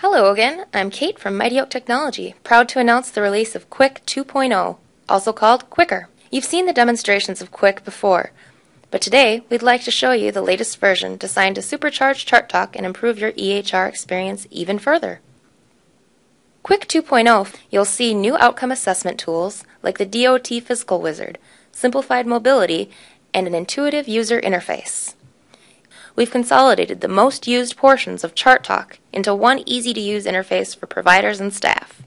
Hello again, I'm Kate from Mighty Oak Technology, proud to announce the release of QIK 2.0, also called QIKR. You've seen the demonstrations of QIK before, but today we'd like to show you the latest version designed to supercharge Chart Talk and improve your EHR experience even further. QIK 2.0, you'll see new outcome assessment tools like the DOT Physical Wizard, simplified mobility, and an intuitive user interface. We've consolidated the most used portions of Chart Talk into one easy-to-use interface for providers and staff.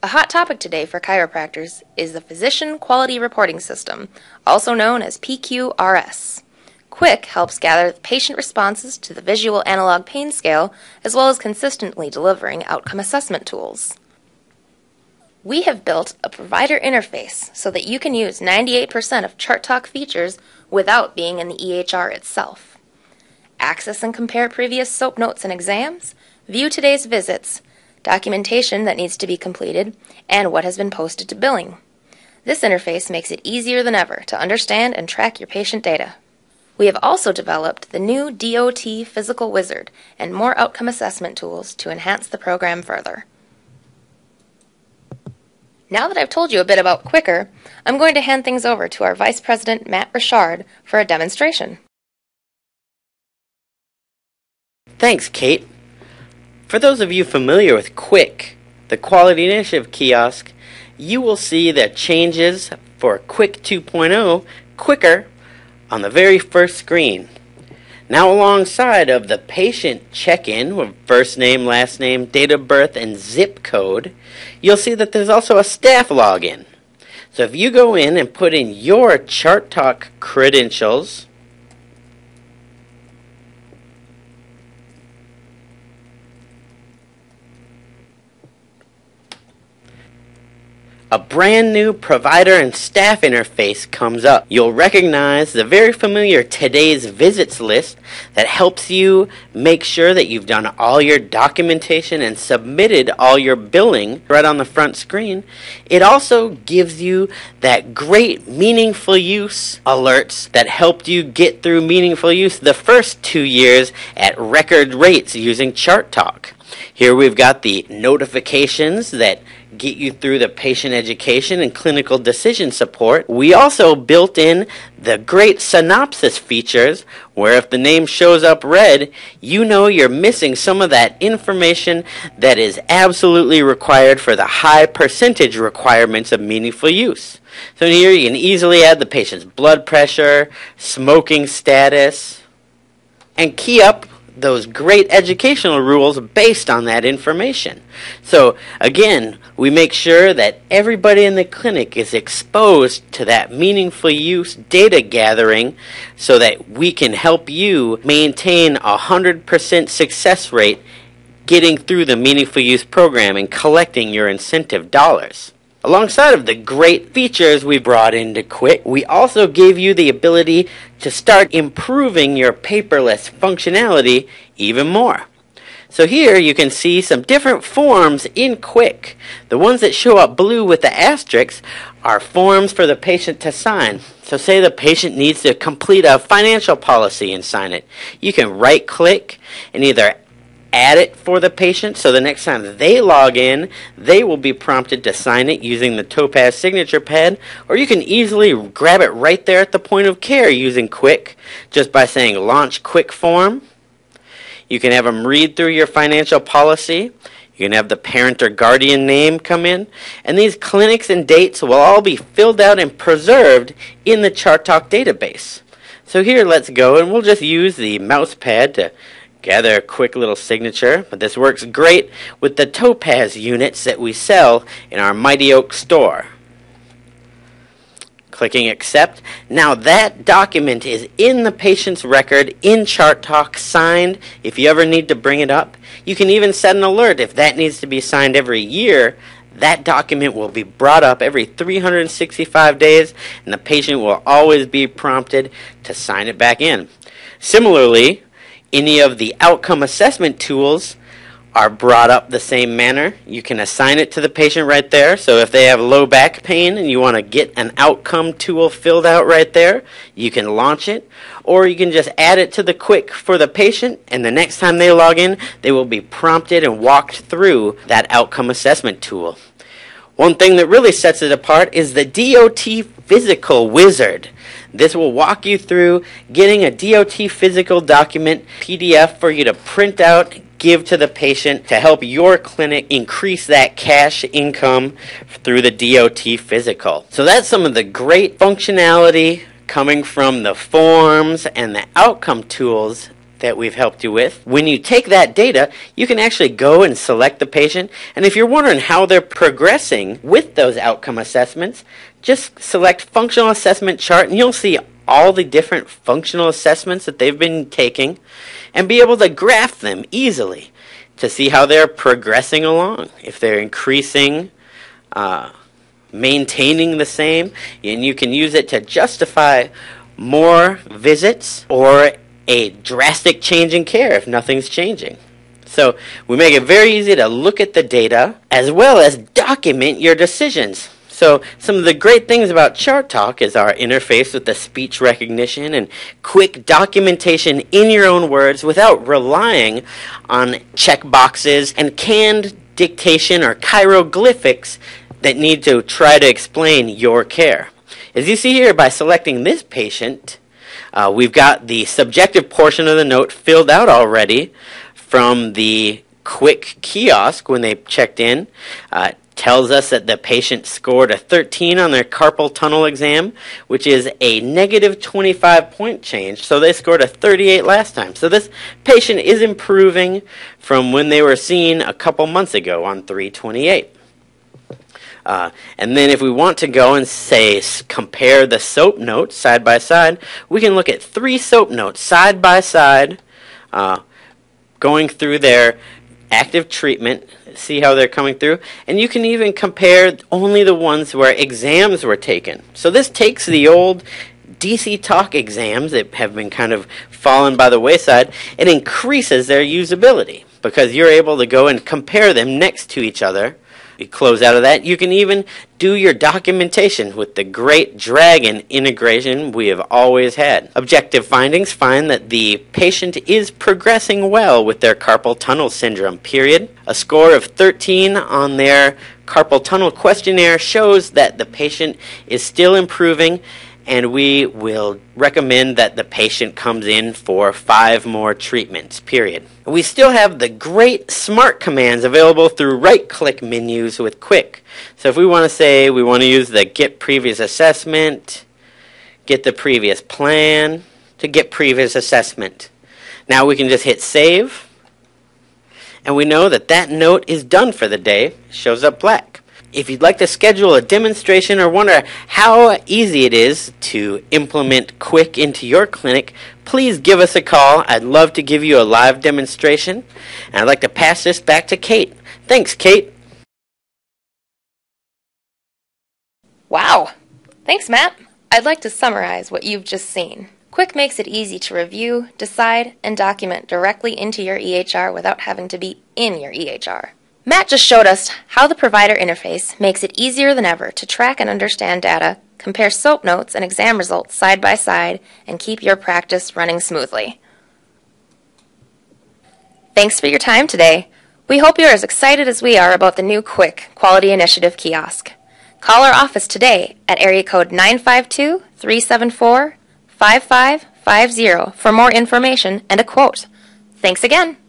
A hot topic today for chiropractors is the Physician Quality Reporting System, also known as PQRS. QIK helps gather the patient responses to the visual analog pain scale, as well as consistently delivering outcome assessment tools. We have built a provider interface so that you can use 98% of Chart Talk features without being in the EHR itself. Access and compare previous SOAP notes and exams, view today's visits, documentation that needs to be completed, and what has been posted to billing. This interface makes it easier than ever to understand and track your patient data. We have also developed the new DOT Physical Wizard and more outcome assessment tools to enhance the program further. Now that I've told you a bit about QIKR, I'm going to hand things over to our Vice President, Matt Richard, for a demonstration. Thanks, Kate. For those of you familiar with QIK, the Quality Initiative kiosk, you will see that changes for QIK 2.0 QIKR on the very first screen. Now alongside of the patient check-in with first name, last name, date of birth, and zip code, you'll see that there's also a staff login. So if you go in and put in your Chart Talk credentials, a brand new provider and staff interface comes up. You'll recognize the very familiar today's visits list that helps you make sure that you've done all your documentation and submitted all your billing right on the front screen. It also gives you that great meaningful use alerts that helped you get through meaningful use the first 2 years at record rates using Chart Talk. Here we've got the notifications that get you through the patient education and clinical decision support. We also built in the great synopsis features where if the name shows up red, you know you're missing some of that information that is absolutely required for the high percentage requirements of meaningful use. So here you can easily add the patient's blood pressure, smoking status, and key up those great educational rules based on that information. So again, we make sure that everybody in the clinic is exposed to that meaningful use data gathering so that we can help you maintain 100% success rate getting through the meaningful use program and collecting your incentive dollars. Alongside of the great features we brought into QIK, we also gave you the ability to start improving your paperless functionality even more. So here you can see some different forms in QIK. The ones that show up blue with the asterisks are forms for the patient to sign. So say the patient needs to complete a financial policy and sign it. You can right-click and either add it for the patient so the next time they log in, they will be prompted to sign it using the Topaz signature pad, or you can easily grab it right there at the point of care using QIK just by saying launch QIK form. You can have them read through your financial policy. You can have the parent or guardian name come in, and these clinics and dates will all be filled out and preserved in the Chart Talk database. So here, let's go, and we'll just use the mouse pad to gather a quick little signature, but this works great with the Topaz units that we sell in our Mighty Oak store. Clicking accept. Now that document is in the patient's record, in Chart Talk, signed. If you ever need to bring it up, you can even set an alert if that needs to be signed every year. That document will be brought up every 365 days, and the patient will always be prompted to sign it back in. Similarly, any of the outcome assessment tools are brought up the same manner. You can assign it to the patient right there. So if they have low back pain and you want to get an outcome tool filled out right there, you can launch it, or you can just add it to the QIK for the patient, and the next time they log in, they will be prompted and walked through that outcome assessment tool. One thing that really sets it apart is the DOT Physical Wizard. This will walk you through getting a DOT physical document PDF for you to print out, give to the patient to help your clinic increase that cash income through the DOT physical. So that's some of the great functionality coming from the forms and the outcome tools that we've helped you with. When you take that data, you can actually go and select the patient, and if you're wondering how they're progressing with those outcome assessments, just select functional assessment chart and you'll see all the different functional assessments that they've been taking and be able to graph them easily to see how they're progressing along, if they're increasing, maintaining the same, and you can use it to justify more visits or a drastic change in care if nothing's changing. So we make it very easy to look at the data as well as document your decisions. So some of the great things about Chart Talk is our interface with the speech recognition and quick documentation in your own words without relying on checkboxes and canned dictation or hieroglyphics that need to try to explain your care. As you see here, by selecting this patient, we've got the subjective portion of the note filled out already from the QIK kiosk when they checked in. Tells us that the patient scored a 13 on their carpal tunnel exam, which is a negative 25 point change, so they scored a 38 last time. So this patient is improving from when they were seen a couple months ago on 3/28. And then if we want to go and say compare the SOAP notes side by side, we can look at three SOAP notes side by side, going through their active treatment, see how they're coming through, and you can even compare only the ones where exams were taken. So this takes the old DC Talk exams that have been kind of fallen by the wayside and increases their usability because you're able to go and compare them next to each other. You close out of that, you can even do your documentation with the great Dragon integration we have always had. Objective findings find that the patient is progressing well with their carpal tunnel syndrome, period. A score of 13 on their carpal tunnel questionnaire shows that the patient is still improving, and we will recommend that the patient comes in for 5 more treatments, period. We still have the great SMART commands available through right-click menus with QIK. So if we want to say we want to use the get previous assessment, get the previous plan, to get previous assessment. Now we can just hit save, and we know that that note is done for the day. It shows up black. If you'd like to schedule a demonstration or wonder how easy it is to implement QIK into your clinic, please give us a call. I'd love to give you a live demonstration. And I'd like to pass this back to Kate. Thanks, Kate. Wow. Thanks, Matt. I'd like to summarize what you've just seen. QIK makes it easy to review, decide, and document directly into your EHR without having to be in your EHR. Matt just showed us how the provider interface makes it easier than ever to track and understand data, compare SOAP notes and exam results side by side, and keep your practice running smoothly. Thanks for your time today. We hope you're as excited as we are about the new QIK Quality Initiative Kiosk. Call our office today at area code 952-374-5550 for more information and a quote. Thanks again.